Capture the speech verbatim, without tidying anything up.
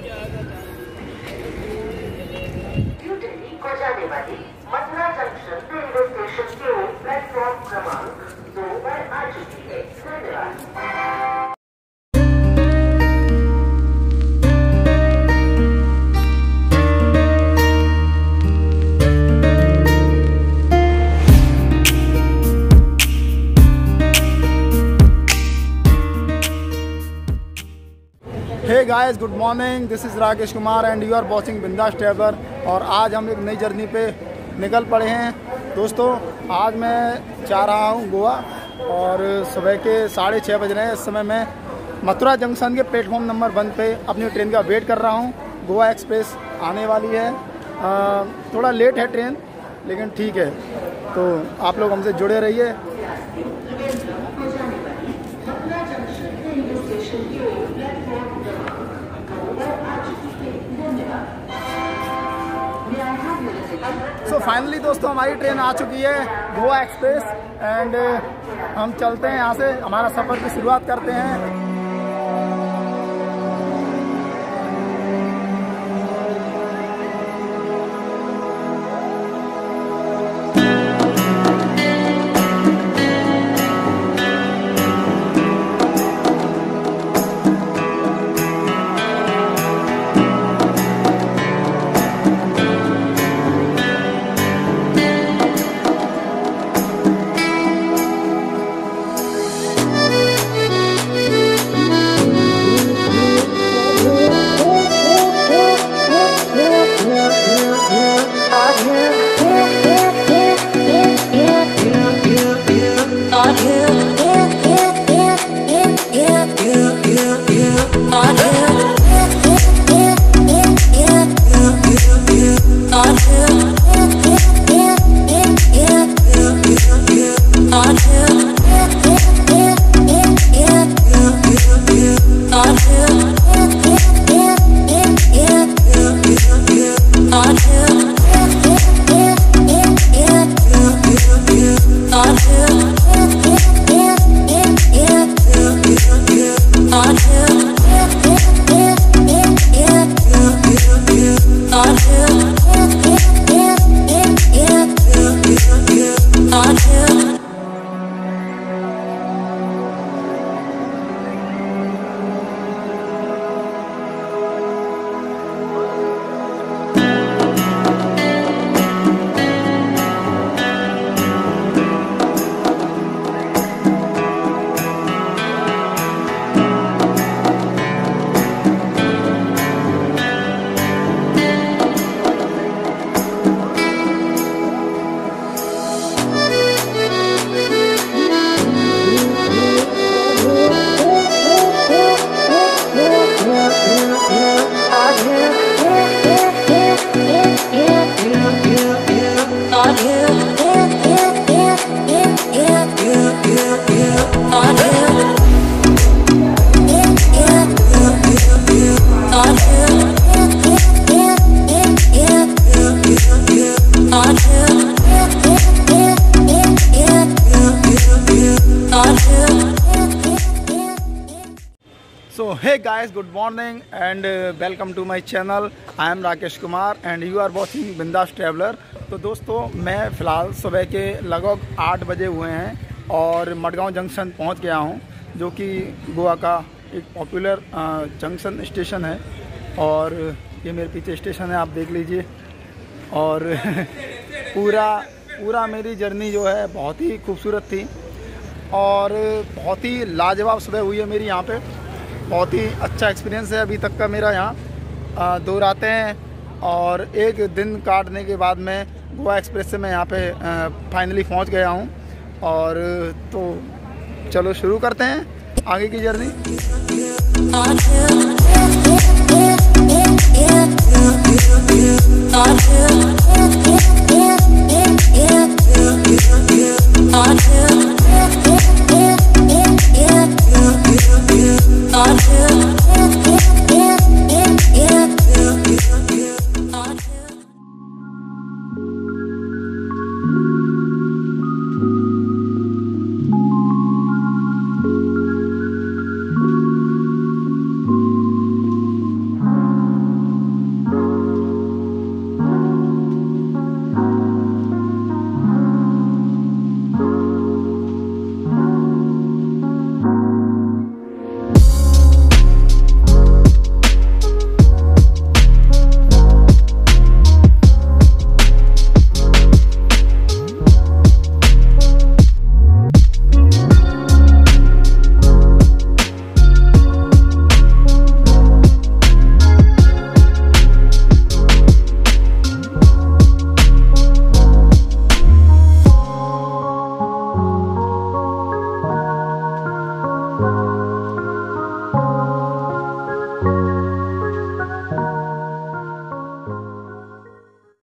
New Delhi को जाने वाली मथुरा जंक्शन रेलवे स्टेशन के प्लेटफॉर्म क्रमांक दो पर आ चुकी है। धन्यवाद। Hey guys, good morning, this is Rakesh Kumar and you are watching बिंदास ट्रैवलर। और आज हम एक नई जर्नी पे निकल पड़े हैं दोस्तों। आज मैं जा रहा हूँ गोवा और सुबह के साढ़े छः बज रहे हैं। इस समय मैं मथुरा जंक्शन के प्लेटफॉर्म नंबर वन पे अपनी ट्रेन का वेट कर रहा हूँ। गोवा एक्सप्रेस आने वाली है, आ, थोड़ा लेट है ट्रेन, लेकिन ठीक है। तो आप लोग हमसे जुड़े रहिए। सो so, फाइनली दोस्तों हमारी ट्रेन आ चुकी है, गोवा एक्सप्रेस, एंड हम चलते हैं यहाँ से, हमारा सफ़र की शुरुआत करते हैं। Hey guys, good morning and uh, welcome to my channel. I am Rakesh Kumar and you are watching बिंदास ट्रैवलर। तो दोस्तों मैं फ़िलहाल सुबह के लगभग आठ बजे हुए हैं और मडगांव जंक्शन पहुंच गया हूं, जो कि गोवा का एक पॉपुलर जंक्शन स्टेशन है। और ये मेरे पीछे स्टेशन है, आप देख लीजिए। और पूरा पूरा मेरी जर्नी जो है बहुत ही खूबसूरत थी और बहुत ही लाजवाब सुबह हुई है मेरी। यहाँ पर बहुत ही अच्छा एक्सपीरियंस है अभी तक का मेरा। यहाँ दो रातें हैं और एक दिन काटने के बाद मैं गोवा एक्सप्रेस से मैं यहाँ पे फाइनली पहुँच गया हूँ। और तो चलो शुरू करते हैं आगे की जर्नी।